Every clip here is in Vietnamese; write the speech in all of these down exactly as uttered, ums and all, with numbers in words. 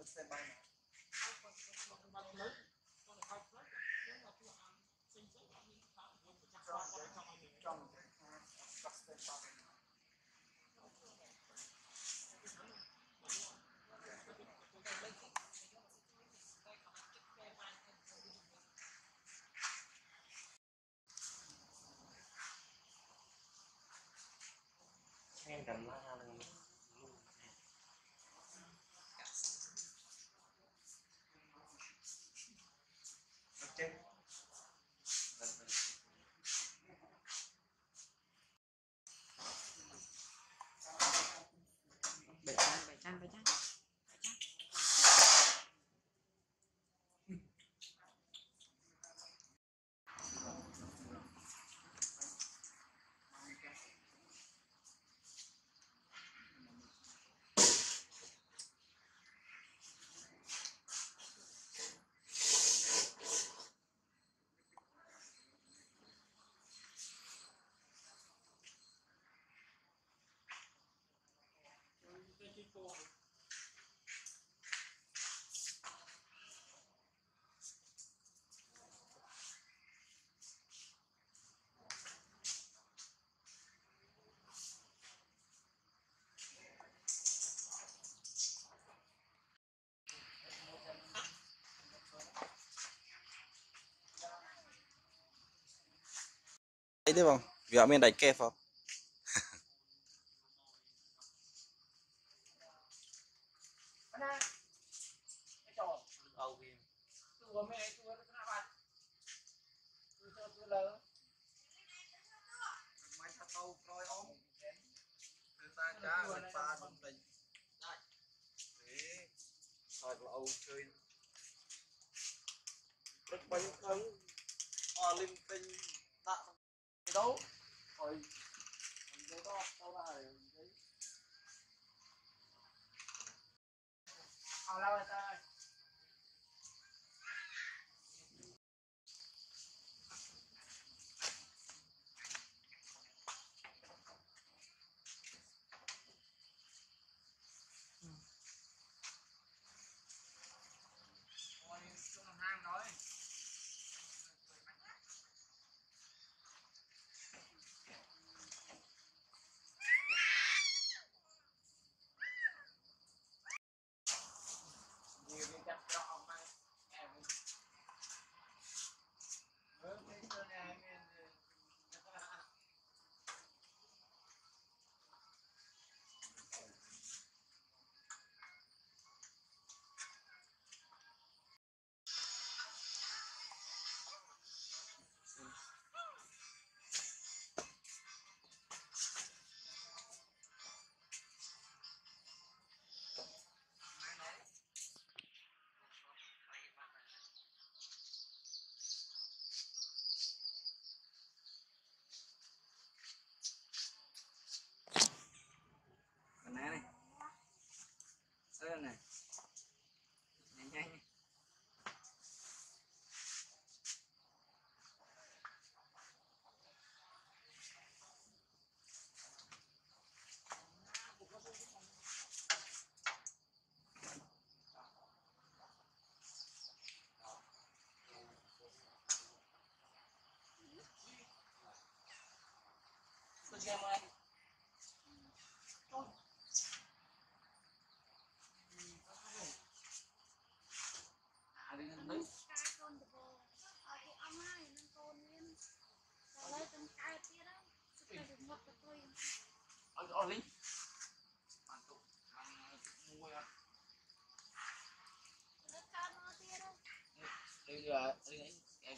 mình xem bài nào. Trong cái các xem bài nào. Em cần mang luôn. Okay. Bảy trăm, bảy trăm, bảy trăm. Đấy đấy không? Vì họ miền đạch kẹp không? Này nhanh nhanh nhanh. Là cái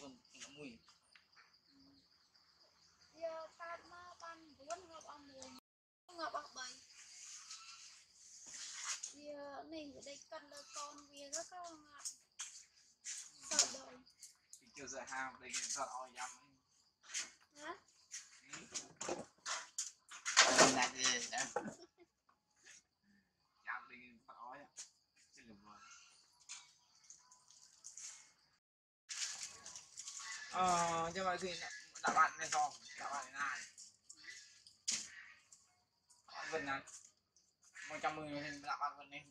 con mùi. Giờ ta mà ban bốn ngọc ông mùi, ngọc ông bảy. Giờ này đây cần là con về rất các ông ạ. Sợ đời. Thì chưa giờ hao đây cái sợ oi dăm. Hả? Đây là gì đấy? Dăm đi sợ oi ạ. Chứ lùm rồi. Ờ, nhưng mà thì đã bạn này rồi, đã bạn này này bạn vần này một trăm mười thì đã bạn vần này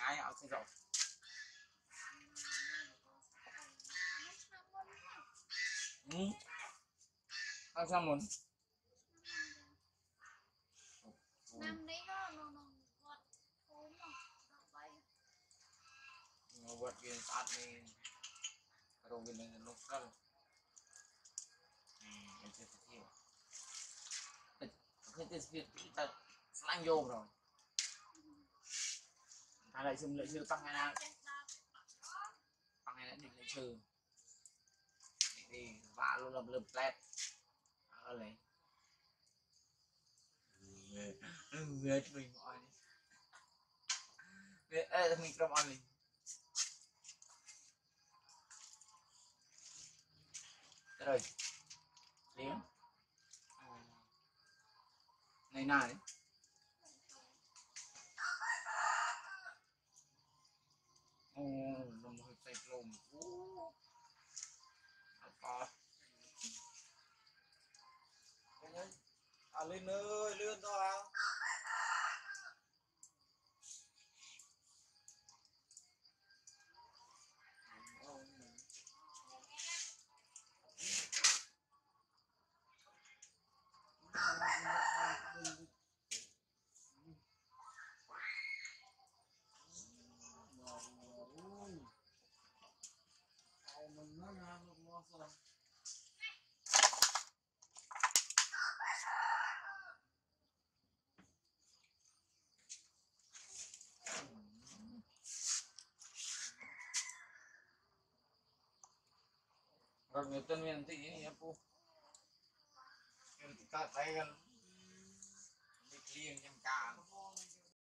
ai họ xin rồi. Hmm. Anh sao muốn? Năm đấy nó nó nó vật thốn rồi, nó bay. Nó vật viên sát đi, rồi viên này nó cắt. Hmm, em chưa thấy gì. Cái cái việc ta slang vô rồi. Thằng này xung lại chưa tăng ngày nào, tăng ngày đã định lại trừ. Thì vả luôn lầm lầm lẹt ở này người mình gọi đấy mình cầm ăn mình rồi liếm này này ô nó hơi say lồm à lên ơi lên đó rồi người tân viên tí nhé cô em ta tay gần đi riêng em cả